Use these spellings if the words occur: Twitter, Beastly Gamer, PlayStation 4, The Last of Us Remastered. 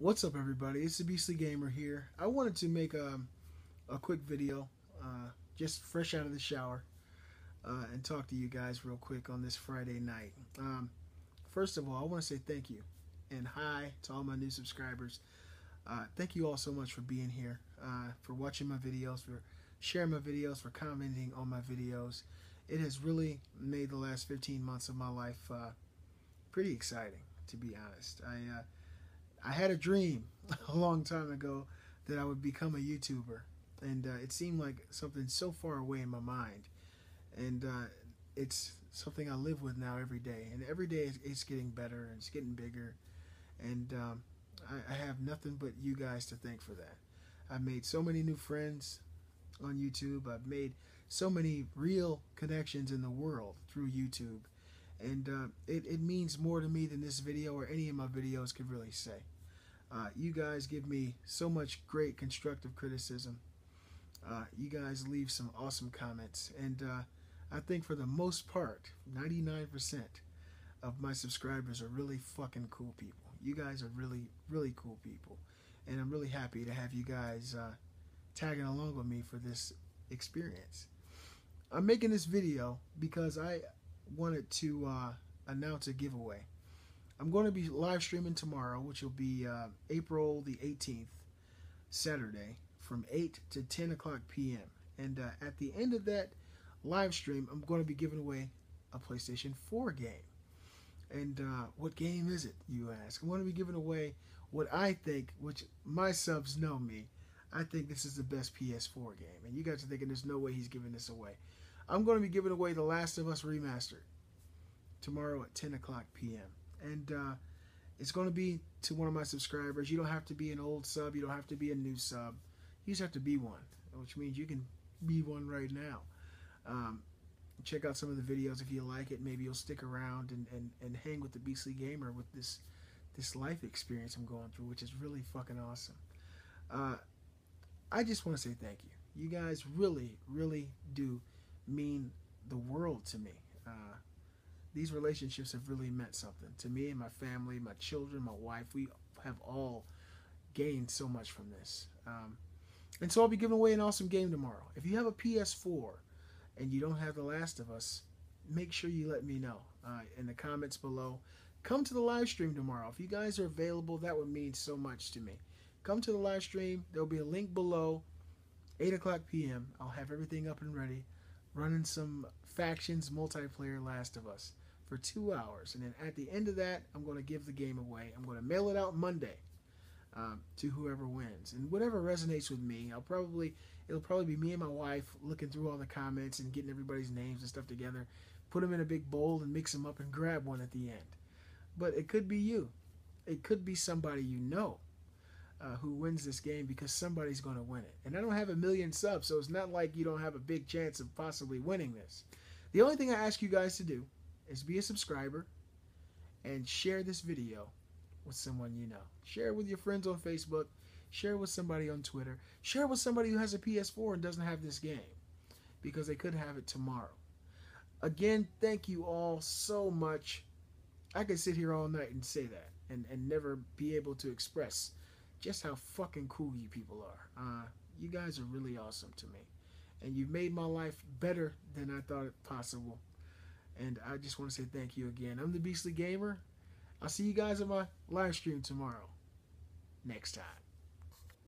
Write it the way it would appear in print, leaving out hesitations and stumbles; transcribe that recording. What's up, everybody? It's the Beastly Gamer here. I wanted to make a quick video, just fresh out of the shower, and talk to you guys real quick on this Friday night. First of all, I want to say thank you and hi to all my new subscribers. Thank you all so much for being here, for watching my videos, for sharing my videos, for commenting on my videos. It has really made the last 15 months of my life pretty exciting, to be honest. I had a dream a long time ago that I would become a YouTuber, and it seemed like something so far away in my mind, and it's something I live with now every day, and every day it's getting better and it's getting bigger, and I have nothing but you guys to thank for that. I've made so many new friends on YouTube. I've made so many real connections in the world through YouTube, and it means more to me than this video or any of my videos could really say. You guys give me so much great constructive criticism. You guys leave some awesome comments, and I think for the most part, 99% of my subscribers are really fucking cool people. You guys are really, really cool people, and I'm really happy to have you guys tagging along with me for this experience. I'm making this video because I wanted to announce a giveaway. I'm going to be live streaming tomorrow, which will be April the 18th, Saturday, from 8 to 10 o'clock p.m. And at the end of that live stream, I'm going to be giving away a PlayStation 4 game. And what game is it, you ask? I'm going to be giving away what I think, which my subs know me, I think this is the best PS4 game. And you guys are thinking there's no way he's giving this away. I'm going to be giving away The Last of Us Remastered tomorrow at 10 o'clock p.m. And it's going to be to one of my subscribers. You don't have to be an old sub. You don't have to be a new sub. You just have to be one, which means you can be one right now. Check out some of the videos if you like it. Maybe you'll stick around and hang with the Beastly Gamer with this life experience I'm going through, which is really fucking awesome. I just want to say thank you. You guys really, really do mean the world to me. These relationships have really meant something to me and my family, my children, my wife. We have all gained so much from this. And so I'll be giving away an awesome game tomorrow. If you have a PS4 and you don't have The Last of Us, make sure you let me know in the comments below. Come to the live stream tomorrow. If you guys are available, that would mean so much to me. Come to the live stream. There'll be a link below, 8 o'clock p.m. I'll have everything up and ready. Running some factions multiplayer Last of Us for 2 hours, and then at the end of that, I'm going to give the game away. I'm going to mail it out Monday to whoever wins, and whatever resonates with me, it'll probably be me and my wife looking through all the comments and getting everybody's names and stuff together, put them in a big bowl and mix them up and grab one at the end. But it could be you, it could be somebody you know who wins this game, because somebody's going to win it. And I don't have a million subs, so it's not like you don't have a big chance of possibly winning this. The only thing I ask you guys to do is be a subscriber and share this video with someone you know. Share it with your friends on Facebook. Share it with somebody on Twitter. Share it with somebody who has a PS4 and doesn't have this game, because they could have it tomorrow. Again, thank you all so much. I could sit here all night and say that and never be able to express just how fucking cool you people are. You guys are really awesome to me, and you've made my life better than I thought it possible, and I just want to say thank you again. I'm the Beastly Gamer. I'll see you guys in my live stream tomorrow. Next time.